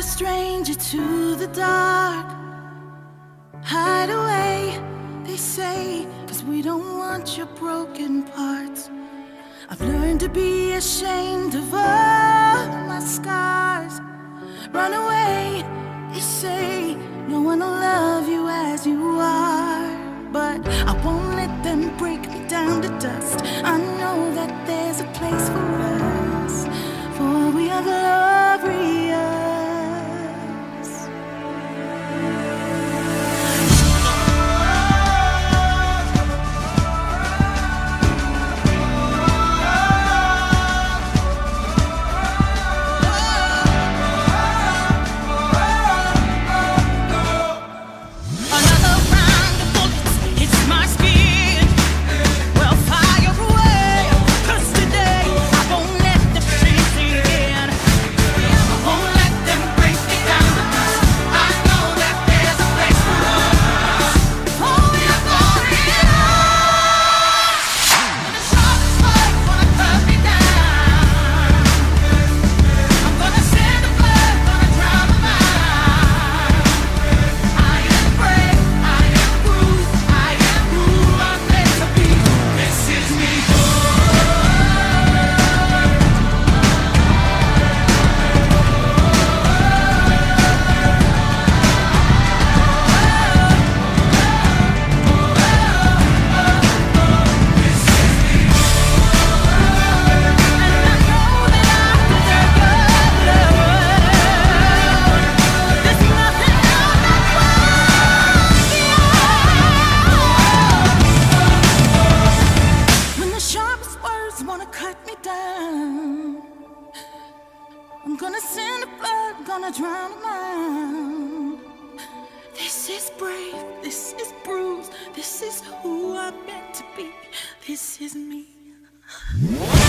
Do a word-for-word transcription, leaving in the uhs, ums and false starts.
a stranger to the dark. Hide away, they say, 'cause we don't want your broken parts. I've learned to be ashamed of all my scars. Run away, they say, no one will love you as you are. But I won't let them break me down to dust. I know that there's a place for us, for we are glorious. I'm gonna send the blood, gonna drown them out. This is brave, this is bruised, this is who I'm meant to be. This is me.